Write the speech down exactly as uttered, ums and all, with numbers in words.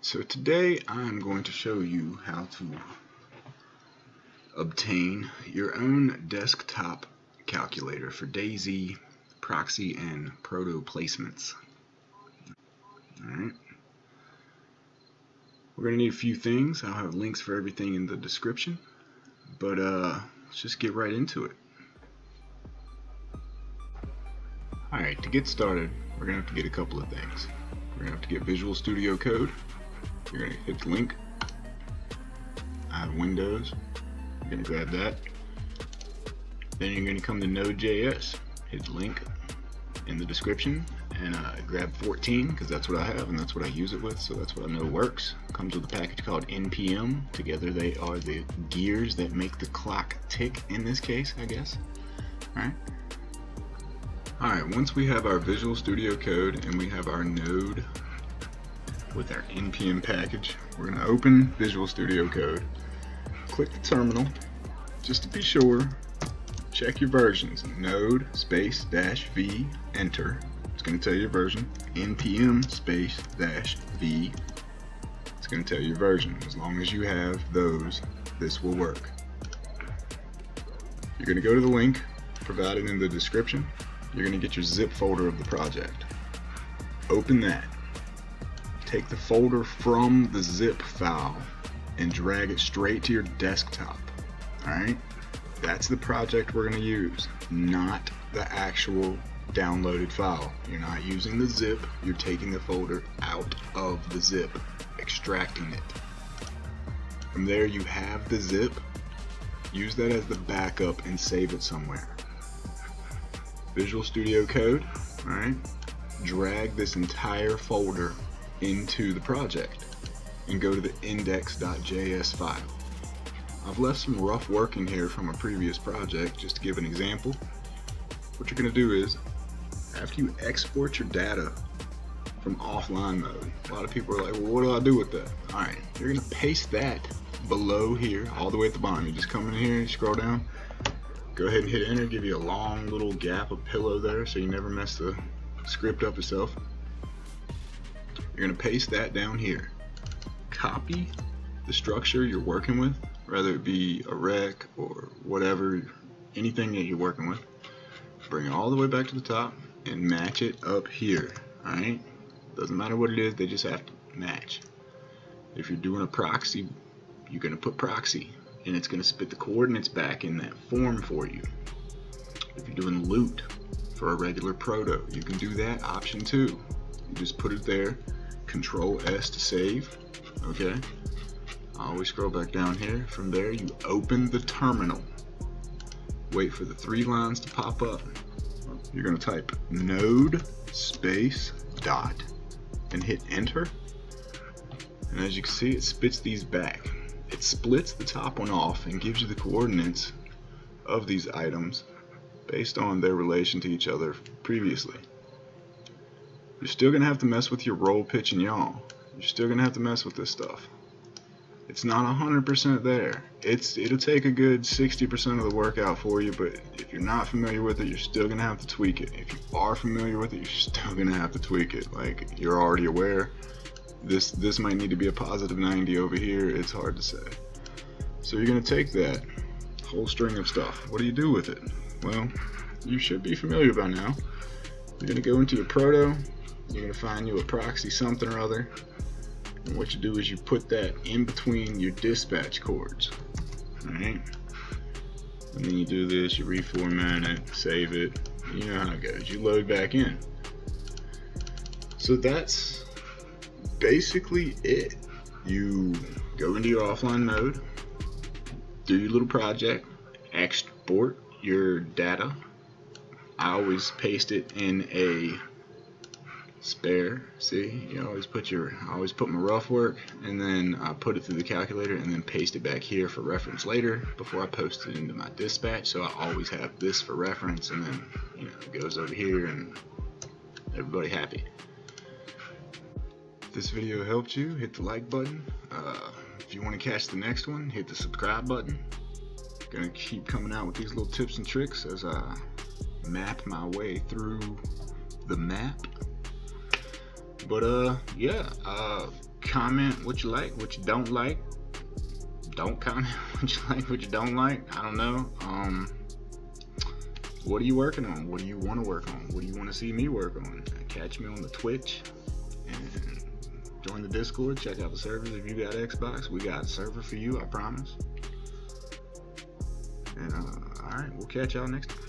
so today I'm going to show you how to obtain your own desktop calculator for DayZ, proxy, and proto placements. Alright. We're going to need a few things. I'll have links for everything in the description, but uh, let's just get right into it. Alright, to get started, we're going to have to get a couple of things. We're going to have to get Visual Studio Code. You're going to hit the link. I have Windows. I'm going to grab that. Then you're going to come to Node dot J S. Hit the link in the description and uh, grab fourteen, because that's what I have and that's what I use it with, so that's what I know works. Comes with a package called N P M. Together they are the gears that make the clock tick in this case, I guess. Alright. Alright, once we have our Visual Studio Code and we have our Node with our N P M package, we're going to open Visual Studio Code, click the terminal, just to be sure, check your versions, node space dash v, enter, it's going to tell your version, npm space dash v, it's going to tell your version. As long as you have those, this will work. You're going to go to the link provided in the description. You're going to get your zip folder of the project. Open that. Take the folder from the zip file and drag it straight to your desktop. Alright? That's the project we're going to use, not the actual downloaded file. You're not using the zip, you're taking the folder out of the zip, extracting it. From there you have the zip. Use that as the backup and save it somewhere. Visual Studio Code, all right, drag this entire folder into the project and go to the index dot J S file. I've left some rough work in here from a previous project just to give an example. What you're going to do is, after you export your data from offline mode, a lot of people are like, well, what do I do with that? All right, you're going to paste that below here, all the way at the bottom. You just come in here and scroll down. Go ahead and hit enter, give you a long little gap of pillow there so you never mess the script up itself. You're going to paste that down here. Copy the structure you're working with, whether it be a rec or whatever, anything that you're working with. Bring it all the way back to the top and match it up here. Alright? Doesn't matter what it is, they just have to match. If you're doing a proxy, you're going to put proxy, and it's going to spit the coordinates back in that form for you. If you're doing loot for a regular proto, you can do that option two. You just put it there, control S to save, okay? I always scroll back down here. From there, you open the terminal. Wait for the three lines to pop up. You're going to type node space dot and hit enter. And as you can see, it spits these back. It splits the top one off and gives you the coordinates of these items based on their relation to each other previously. You're still going to have to mess with your roll, pitch, and yaw. You're still going to have to mess with this stuff. It's not one hundred percent there. It's, it'll take a good sixty percent of the work out for you, but if you're not familiar with it, you're still going to have to tweak it. If you are familiar with it, you're still going to have to tweak it. Like, you're already aware. This this might need to be a positive ninety over here. It's hard to say. So you're going to take that whole string of stuff. What do you do with it? Well, you should be familiar by now. You're going to go into your proto. You're going to find you a proxy something or other. And what you do is you put that in between your dispatch cords. Alright? And then you do this. You reformat it. Save it. You know how it goes. You load back in. So that's basically it. You go into your offline mode, do your little project, export your data. I always paste it in a spare. See, you always put your, I always put my rough work and then I put it through the calculator and then paste it back here for reference later before I post it into my dispatch. So I always have this for reference, and then, you know, it goes over here and everybody happy. If this video helped you, hit the like button. Uh, if you want to catch the next one, hit the subscribe button. Gonna keep coming out with these little tips and tricks as I map my way through the map. But uh, yeah, uh, comment what you like, what you don't like. Don't comment what you like, what you don't like. I don't know. Um, what are you working on? What do you want to work on? What do you want to see me work on? Catch me on the Twitch and join the Discord. Check out the servers. If you got Xbox, we got a server for you, I promise. And uh, all right, we'll catch y'all next time.